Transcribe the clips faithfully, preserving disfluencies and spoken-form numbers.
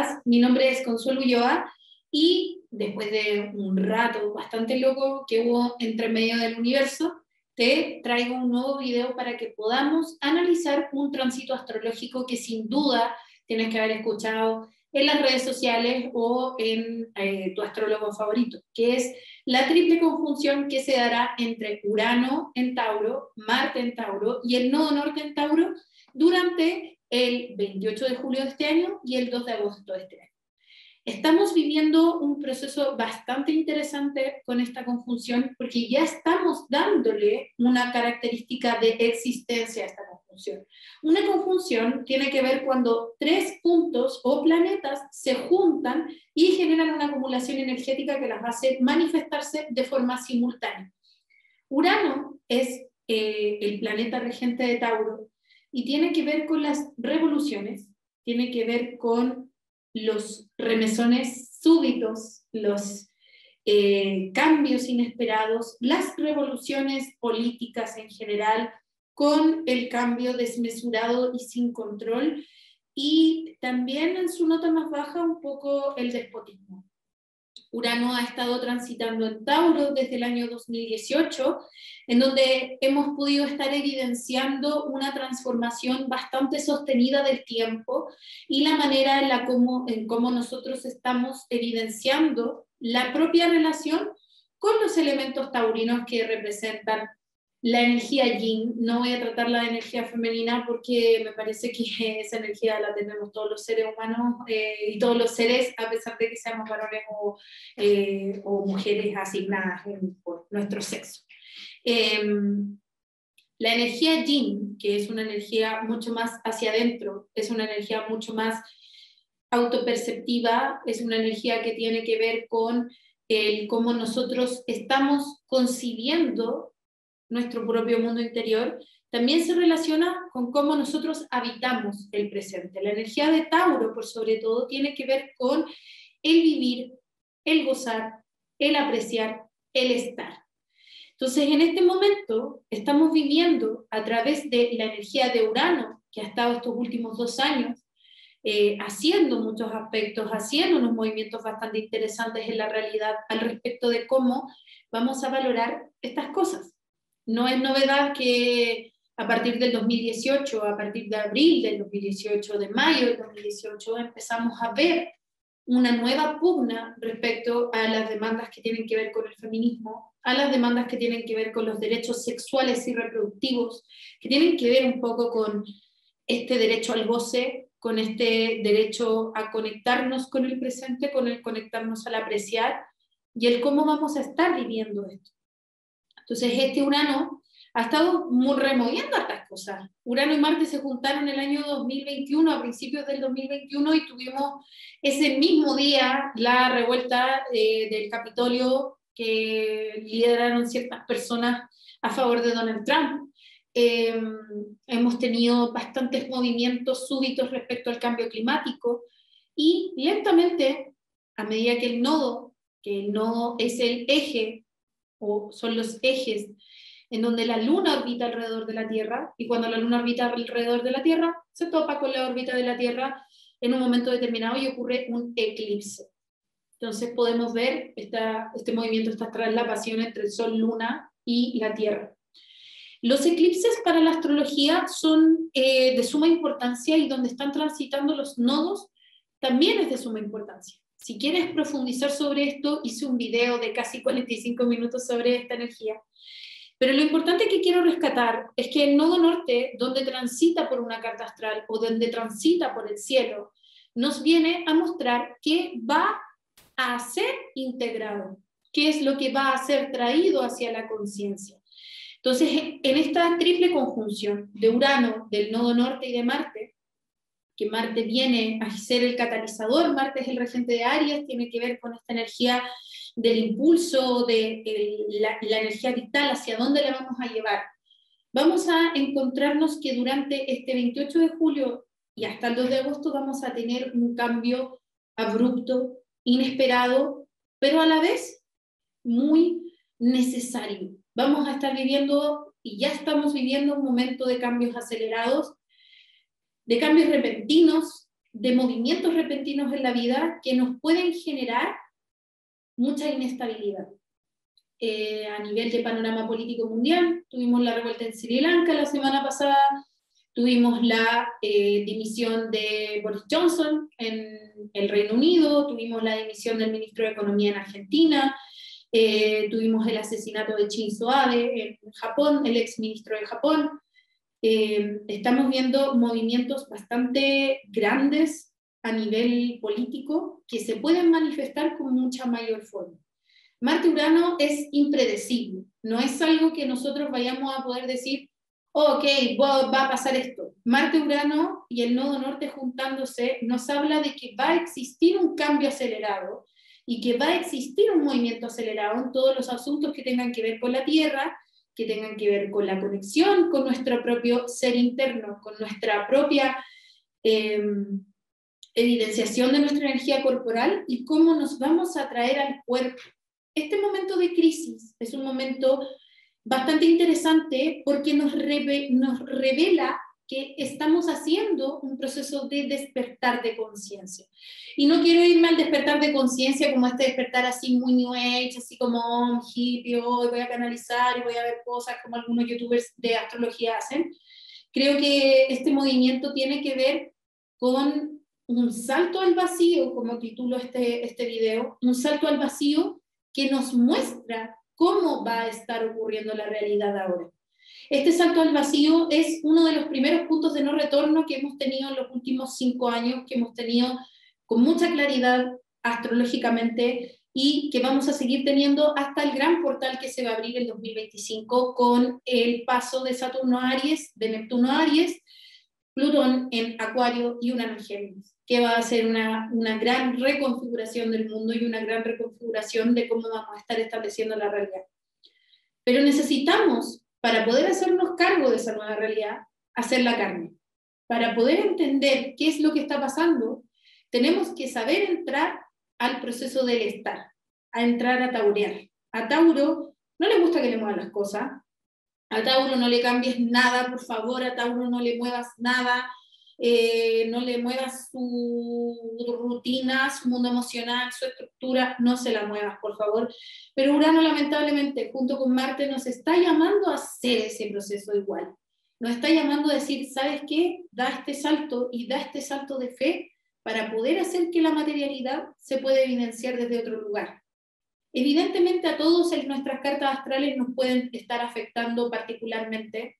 estás? Mi nombre es Consuelo Ulloa y después de un rato bastante loco que hubo entre medio del universo, te traigo un nuevo video para que podamos analizar un tránsito astrológico que sin duda tienes que haber escuchado en las redes sociales o en eh, tu astrólogo favorito, que es la triple conjunción que se dará entre Urano en Tauro, Marte en Tauro y el Nodo Norte en Tauro durante el veintiocho de julio de este año y el dos de agosto de este año. Estamos viviendo un proceso bastante interesante con esta conjunción porque ya estamos dándole una característica de existencia a esta conjunción. Una conjunción tiene que ver cuando tres puntos o planetas se juntan y generan una acumulación energética que las hace manifestarse de forma simultánea. Urano es eh, el planeta regente de Tauro y tiene que ver con las revoluciones, tiene que ver con los remesones súbitos, los eh, cambios inesperados, las revoluciones políticas en general, con el cambio desmesurado y sin control, y también en su nota más baja un poco el despotismo. Urano ha estado transitando en Tauro desde el año dos mil dieciocho, en donde hemos podido estar evidenciando una transformación bastante sostenida del tiempo y la manera en la como, en cómo nosotros estamos evidenciando la propia relación con los elementos taurinos que representan la energía yin. No voy a tratar la energía femenina porque me parece que esa energía la tenemos todos los seres humanos eh, y todos los seres, a pesar de que seamos varones o, eh, o mujeres asignadas por nuestro sexo. Eh, la energía yin, que es una energía mucho más hacia adentro, es una energía mucho más autoperceptiva, es una energía que tiene que ver con el cómo nosotros estamos concibiendo nuestro propio mundo interior, también se relaciona con cómo nosotros habitamos el presente. La energía de Tauro, por sobre todo, tiene que ver con el vivir, el gozar, el apreciar, el estar. Entonces, en este momento, estamos viviendo a través de la energía de Urano, que ha estado estos últimos dos años, eh, haciendo muchos aspectos, haciendo unos movimientos bastante interesantes en la realidad al respecto de cómo vamos a valorar estas cosas. No es novedad que a partir del dos mil dieciocho, a partir de abril del dos mil dieciocho, de mayo del dos mil dieciocho, empezamos a ver una nueva pugna respecto a las demandas que tienen que ver con el feminismo, a las demandas que tienen que ver con los derechos sexuales y reproductivos, que tienen que ver un poco con este derecho al goce, con este derecho a conectarnos con el presente, con el conectarnos al apreciar y el cómo vamos a estar viviendo esto. Entonces este Urano ha estado muy removiendo estas cosas. Urano y Marte se juntaron el año dos mil veintiuno, a principios del dos mil veintiuno, y tuvimos ese mismo día la revuelta eh, del Capitolio que lideraron ciertas personas a favor de Donald Trump. Eh, hemos tenido bastantes movimientos súbitos respecto al cambio climático y lentamente, a medida que el nodo, que el nodo es el eje, o son los ejes en donde la Luna orbita alrededor de la Tierra, y cuando la Luna orbita alrededor de la Tierra, se topa con la órbita de la Tierra en un momento determinado y ocurre un eclipse. Entonces podemos ver esta, este movimiento, esta traslapación entre el Sol, Luna y la Tierra. Los eclipses para la astrología son eh, de suma importancia, y donde están transitando los nodos también es de suma importancia. Si quieres profundizar sobre esto, hice un video de casi cuarenta y cinco minutos sobre esta energía. Pero lo importante que quiero rescatar es que el nodo norte, donde transita por una carta astral o donde transita por el cielo, nos viene a mostrar qué va a ser integrado, qué es lo que va a ser traído hacia la conciencia. Entonces, en esta triple conjunción de Urano, del nodo norte y de Marte, que Marte viene a ser el catalizador, Marte es el regente de Aries, tiene que ver con esta energía del impulso, de el, la, la energía vital, hacia dónde la vamos a llevar. Vamos a encontrarnos que durante este veintiocho de julio y hasta el dos de agosto vamos a tener un cambio abrupto, inesperado, pero a la vez muy necesario. Vamos a estar viviendo, y ya estamos viviendo, un momento de cambios acelerados, de cambios repentinos, de movimientos repentinos en la vida que nos pueden generar mucha inestabilidad. Eh, a nivel de panorama político mundial, tuvimos la revuelta en Sri Lanka la semana pasada, tuvimos la eh, dimisión de Boris Johnson en el Reino Unido, tuvimos la dimisión del ministro de Economía en Argentina, eh, tuvimos el asesinato de Shinzo Abe en Japón, el ex ministro de Japón. Eh, estamos viendo movimientos bastante grandes a nivel político que se pueden manifestar con mucha mayor forma. Marte-Urano es impredecible, no es algo que nosotros vayamos a poder decir, ok, va a pasar esto. Marte-Urano y el Nodo Norte juntándose nos habla de que va a existir un cambio acelerado y que va a existir un movimiento acelerado en todos los asuntos que tengan que ver con la Tierra, que tengan que ver con la conexión, con nuestro propio ser interno, con nuestra propia eh, evidenciación de nuestra energía corporal y cómo nos vamos a traer al cuerpo. Este momento de crisis es un momento bastante interesante porque nos, reve, nos revela que estamos haciendo un proceso de despertar de conciencia. Y no quiero irme al despertar de conciencia como este despertar así muy new age, así como oh, hippie, oh, voy a canalizar y voy a ver cosas como algunos youtubers de astrología hacen. Creo que este movimiento tiene que ver con un salto al vacío, como titulo este, este video, un salto al vacío que nos muestra cómo va a estar ocurriendo la realidad ahora. Este salto al vacío es uno de los primeros puntos de no retorno que hemos tenido en los últimos cinco años, que hemos tenido con mucha claridad astrológicamente y que vamos a seguir teniendo hasta el gran portal que se va a abrir en dos mil veinticinco con el paso de Saturno a Aries, de Neptuno a Aries, Plutón en Acuario y Urano en Géminis, que va a ser una, una gran reconfiguración del mundo y una gran reconfiguración de cómo vamos a estar estableciendo la realidad. Pero necesitamos, para poder hacernos cargo de esa nueva realidad, hacer la carne. Para poder entender qué es lo que está pasando, tenemos que saber entrar al proceso del estar, a entrar a taurear. A Tauro no le gusta que le muevan las cosas, a Tauro no le cambies nada, por favor, a Tauro no le muevas nada, eh, no le muevas su rutina, su mundo emocional, su estructura, no se la muevas, por favor. Pero Urano, lamentablemente, junto con Marte, nos está llamando a hacer ese proceso igual. Nos está llamando a decir, ¿sabes qué? Da este salto y da este salto de fe para poder hacer que la materialidad se pueda evidenciar desde otro lugar. Evidentemente a todos nuestras cartas astrales nos pueden estar afectando particularmente.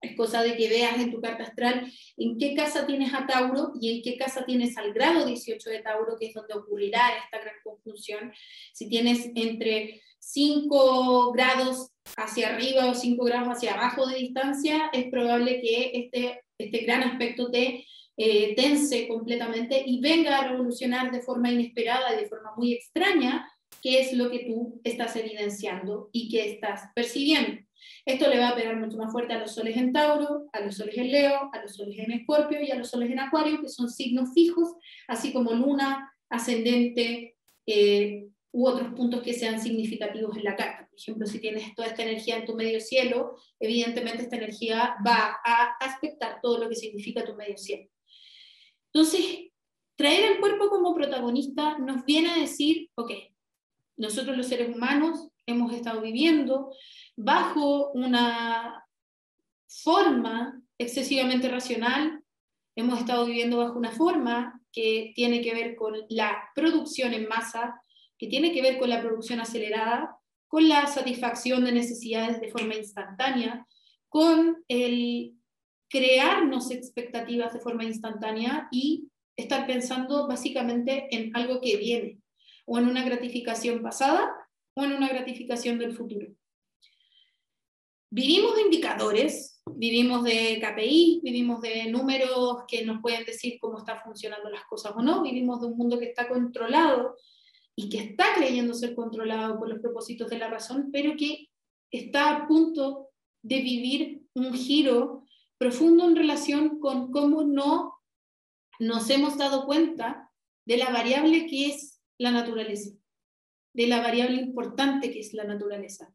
Es cosa de que veas en tu carta astral en qué casa tienes a Tauro y en qué casa tienes al grado dieciocho de Tauro, que es donde ocurrirá esta gran conjunción. Si tienes entre cinco grados hacia arriba o cinco grados hacia abajo de distancia, es probable que este, este gran aspecto te eh, tense completamente y venga a revolucionar de forma inesperada y de forma muy extraña qué es lo que tú estás evidenciando y qué estás percibiendo. Esto le va a pegar mucho más fuerte a los soles en Tauro, a los soles en Leo, a los soles en Escorpio y a los soles en Acuario, que son signos fijos, así como luna, ascendente eh, u otros puntos que sean significativos en la carta. Por ejemplo, si tienes toda esta energía en tu medio cielo, evidentemente esta energía va a aspectar todo lo que significa tu medio cielo. Entonces, traer al cuerpo como protagonista nos viene a decir, ok, nosotros los seres humanos hemos estado viviendo bajo una forma excesivamente racional, hemos estado viviendo bajo una forma que tiene que ver con la producción en masa, que tiene que ver con la producción acelerada, con la satisfacción de necesidades de forma instantánea, con el crearnos expectativas de forma instantánea y estar pensando básicamente en algo que viene, o en una gratificación pasada, o en una gratificación del futuro. Vivimos de indicadores, vivimos de K P I, vivimos de números que nos pueden decir cómo están funcionando las cosas o no, vivimos de un mundo que está controlado, y que está creyendo ser controlado por los propósitos de la razón, pero que está a punto de vivir un giro profundo en relación con cómo no nos hemos dado cuenta de la variable que es la naturaleza, de la variable importante que es la naturaleza.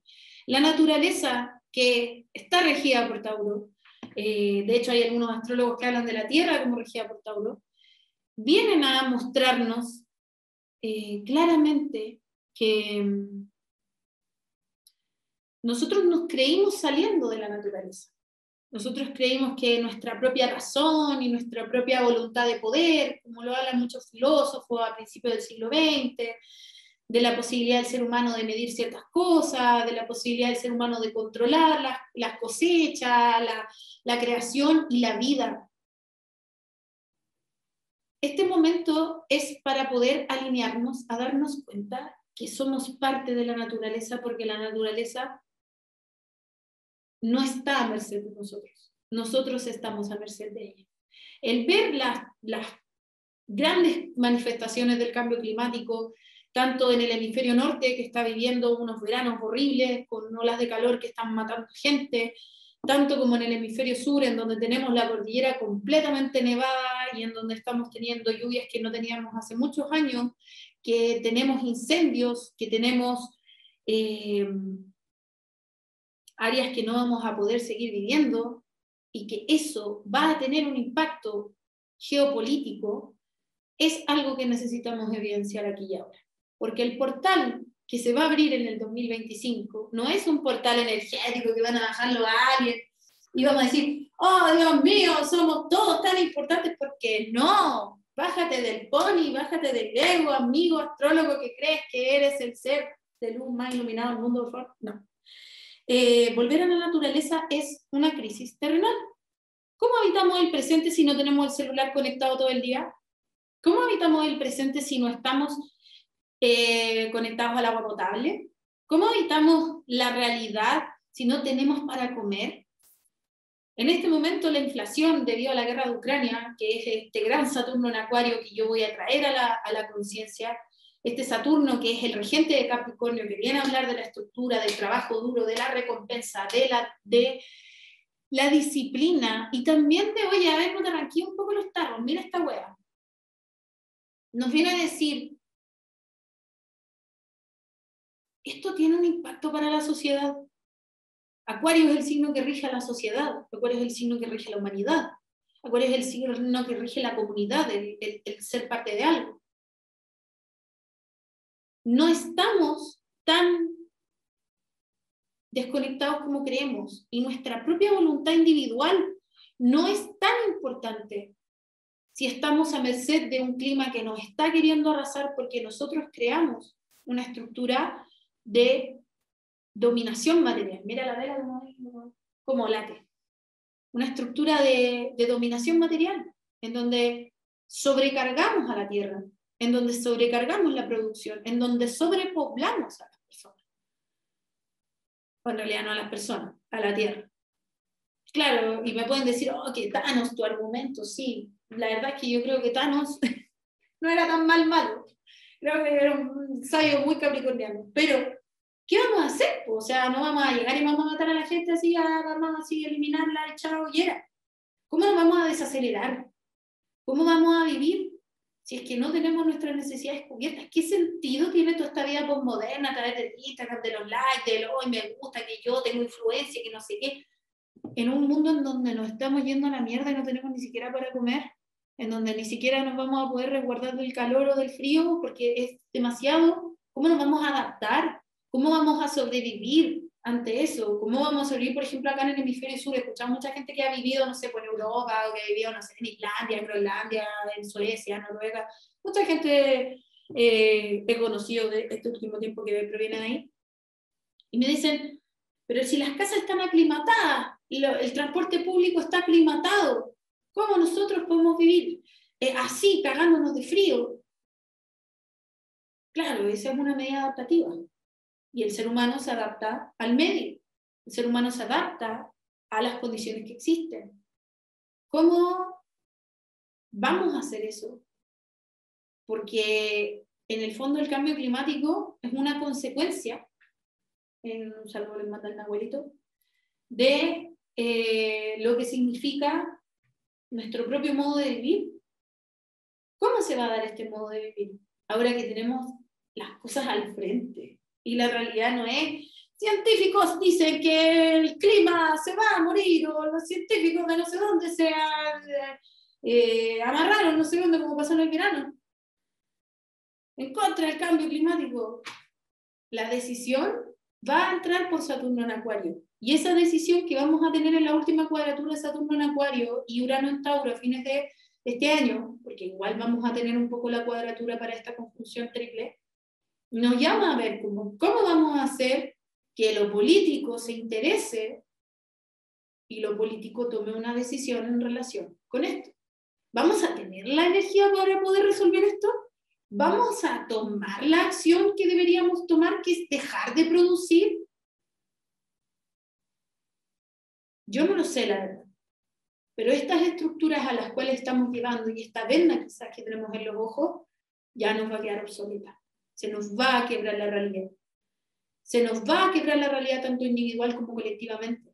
La naturaleza que está regida por Tauro, eh, de hecho hay algunos astrólogos que hablan de la Tierra como regida por Tauro, vienen a mostrarnos eh, claramente que nosotros nos creímos saliendo de la naturaleza. Nosotros creímos que nuestra propia razón y nuestra propia voluntad de poder, como lo hablan muchos filósofos a principios del siglo veinte, de la posibilidad del ser humano de medir ciertas cosas, de la posibilidad del ser humano de controlar las, las cosechas, la, la creación y la vida. Este momento es para poder alinearnos a darnos cuenta que somos parte de la naturaleza, porque la naturaleza no está a merced de nosotros. Nosotros estamos a merced de ella. El ver las, las grandes manifestaciones del cambio climático, tanto en el hemisferio norte, que está viviendo unos veranos horribles, con olas de calor que están matando gente, tanto como en el hemisferio sur, en donde tenemos la cordillera completamente nevada y en donde estamos teniendo lluvias que no teníamos hace muchos años, que tenemos incendios, que tenemos... Eh, áreas que no vamos a poder seguir viviendo, y que eso va a tener un impacto geopolítico, es algo que necesitamos evidenciar aquí y ahora. Porque el portal que se va a abrir en el dos mil veinticinco no es un portal energético que van a bajar los aliens y vamos a decir, oh Dios mío, somos todos tan importantes, porque no, bájate del pony, bájate del ego, amigo astrólogo que crees que eres el ser de luz más iluminado del mundo, por favor, no. Eh, volver a la naturaleza es una crisis terrenal. ¿Cómo habitamos el presente si no tenemos el celular conectado todo el día? ¿Cómo habitamos el presente si no estamos eh, conectados al agua potable? ¿Cómo habitamos la realidad si no tenemos para comer? En este momento la inflación debido a la guerra de Ucrania, que es este gran Saturno en Acuario que yo voy a traer a la, a la conciencia, este Saturno, que es el regente de Capricornio, que viene a hablar de la estructura, del trabajo duro, de la recompensa, de la, de la disciplina, y también de, oye, a ver, no te arranquí un poco los tarros, mira esta hueá. Nos viene a decir, esto tiene un impacto para la sociedad. Acuario es el signo que rige a la sociedad, Acuario es el signo que rige a la humanidad, Acuario es el signo que rige la comunidad, el, el, el ser parte de algo. No estamos tan desconectados como creemos, y nuestra propia voluntad individual no es tan importante si estamos a merced de un clima que nos está queriendo arrasar, porque nosotros creamos una estructura de dominación material. Mira la vela como, como late. Una estructura de, de dominación material, en donde sobrecargamos a la tierra, en donde sobrecargamos la producción, en donde sobrepoblamos a las personas. O en realidad no a las personas, a la tierra. Claro, y me pueden decir, oh, que Thanos, tu argumento, sí. La verdad es que yo creo que Thanos no era tan mal malo. Creo que era un sabio muy capricorniano. Pero, ¿qué vamos a hacer? O sea, no vamos a llegar y vamos a matar a la gente así, a, vamos así, eliminarla, chao, y era. ¿Cómo nos vamos a desacelerar? ¿Cómo vamos a vivir? Si es que no tenemos nuestras necesidades cubiertas, ¿qué sentido tiene toda esta vida posmoderna a través de Instagram, de los likes, de los hoy me gusta, que yo tengo influencia, que no sé qué? En un mundo en donde nos estamos yendo a la mierda y no tenemos ni siquiera para comer, en donde ni siquiera nos vamos a poder resguardar del calor o del frío porque es demasiado, ¿cómo nos vamos a adaptar? ¿Cómo vamos a sobrevivir ante eso? ¿Cómo vamos a sobrevivir, por ejemplo, acá en el hemisferio sur? Escuchamos mucha gente que ha vivido, no sé, por Europa, o que ha vivido, no sé, en Islandia, en Groenlandia, en Suecia, Noruega. Mucha gente eh, he conocido de este último tiempo que proviene de ahí. Y me dicen, pero si las casas están aclimatadas, lo, el transporte público está aclimatado, ¿cómo nosotros podemos vivir eh, así, cagándonos de frío? Claro, esa es una medida adaptativa. Y el ser humano se adapta al medio. El ser humano se adapta a las condiciones que existen. ¿Cómo vamos a hacer eso? Porque en el fondo el cambio climático es una consecuencia, en un saludo les manda el abuelito, de eh, lo que significa nuestro propio modo de vivir. ¿Cómo se va a dar este modo de vivir? Ahora que tenemos las cosas al frente. Y la realidad no es, científicos dicen que el clima se va a morir, o los científicos de no sé dónde se eh, amarraron, no sé cuándo, como pasó en el verano. En contra del cambio climático. La decisión va a entrar por Saturno en Acuario. Y esa decisión que vamos a tener en la última cuadratura de Saturno en Acuario y Urano en Tauro a fines de este año, porque igual vamos a tener un poco la cuadratura para esta conjunción triple, nos llama a ver cómo, cómo vamos a hacer que lo político se interese y lo político tome una decisión en relación con esto. ¿Vamos a tener la energía para poder resolver esto? ¿Vamos a tomar la acción que deberíamos tomar, que es dejar de producir? Yo no lo sé, la verdad. Pero estas estructuras a las cuales estamos llevando y esta venda quizás que tenemos en los ojos, ya nos va a quedar obsoleta. Se nos va a quebrar la realidad. Se nos va a quebrar la realidad tanto individual como colectivamente.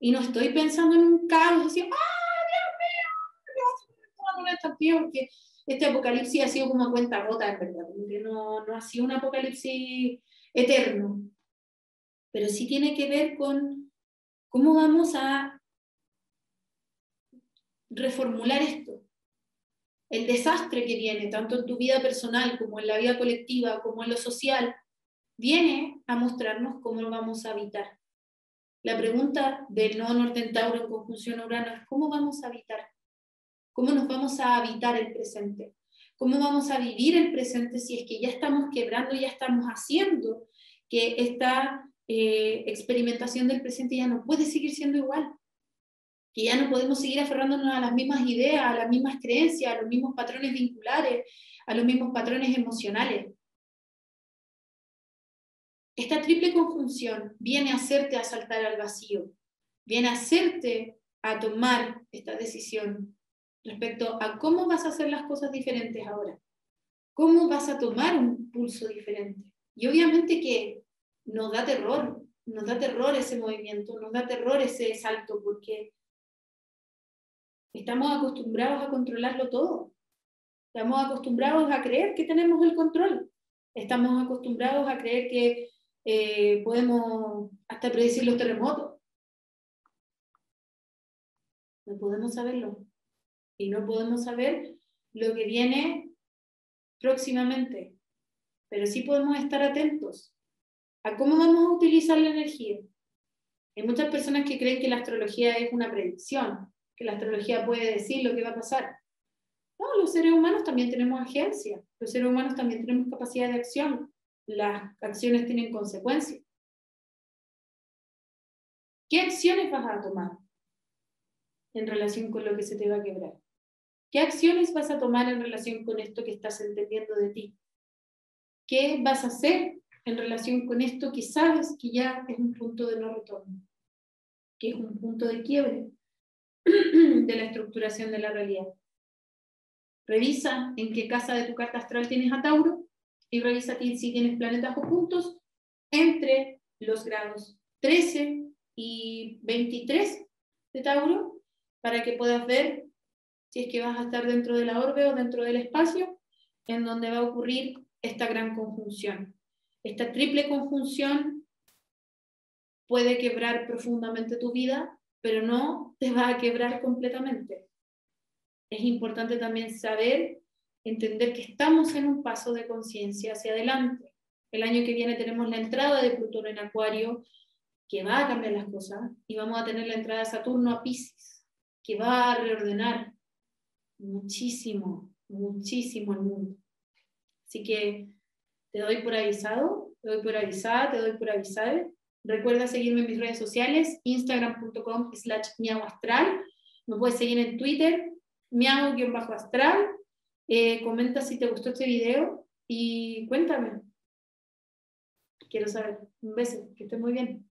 Y no estoy pensando en un caos, así, ¡ah, Dios mío! No, no está bien, porque este apocalipsis ha sido como a cuenta gota, en verdad. No, no ha sido un apocalipsis eterno. Pero sí tiene que ver con cómo vamos a reformular esto. El desastre que viene, tanto en tu vida personal como en la vida colectiva, como en lo social, viene a mostrarnos cómo lo vamos a habitar. La pregunta del Nodo Norte en Tauro en conjunción a Urano es ¿cómo vamos a habitar? ¿Cómo nos vamos a habitar el presente? ¿Cómo vamos a vivir el presente si es que ya estamos quebrando, ya estamos haciendo que esta eh, experimentación del presente ya no puede seguir siendo igual? Que ya no podemos seguir aferrándonos a las mismas ideas, a las mismas creencias, a los mismos patrones vinculares, a los mismos patrones emocionales. Esta triple conjunción viene a hacerte a saltar al vacío, viene a hacerte a tomar esta decisión respecto a cómo vas a hacer las cosas diferentes ahora, cómo vas a tomar un pulso diferente. Y obviamente que nos da terror, nos da terror ese movimiento, nos da terror ese salto, porque estamos acostumbrados a controlarlo todo. Estamos acostumbrados a creer que tenemos el control. Estamos acostumbrados a creer que eh, podemos hasta predecir los terremotos. No podemos saberlo. Y no podemos saber lo que viene próximamente. Pero sí podemos estar atentos a cómo vamos a utilizar la energía. Hay muchas personas que creen que la astrología es una predicción, que la astrología puede decir lo que va a pasar. No, los seres humanos también tenemos agencia, los seres humanos también tenemos capacidad de acción, las acciones tienen consecuencias. ¿Qué acciones vas a tomar en relación con lo que se te va a quebrar? ¿Qué acciones vas a tomar en relación con esto que estás entendiendo de ti? ¿Qué vas a hacer en relación con esto que sabes que ya es un punto de no retorno, que es un punto de quiebre de la estructuración de la realidad? Revisa en qué casa de tu carta astral tienes a Tauro y revisa si tienes planetas o puntos entre los grados trece y veintitrés de Tauro para que puedas ver si es que vas a estar dentro de la orbe o dentro del espacio en donde va a ocurrir esta gran conjunción. Esta triple conjunción puede quebrar profundamente tu vida, pero no te va a quebrar completamente. Es importante también saber, entender que estamos en un paso de conciencia hacia adelante. El año que viene tenemos la entrada de Plutón en Acuario, que va a cambiar las cosas, y vamos a tener la entrada de Saturno a Piscis, que va a reordenar muchísimo, muchísimo el mundo. Así que te doy por avisado, te doy por avisada, te doy por avisar. Recuerda seguirme en mis redes sociales, instagram.com slash miauastral. Me puedes seguir en Twitter, miau-astral. Eh, comenta si te gustó este video y cuéntame. Quiero saber. Un beso, que estés muy bien.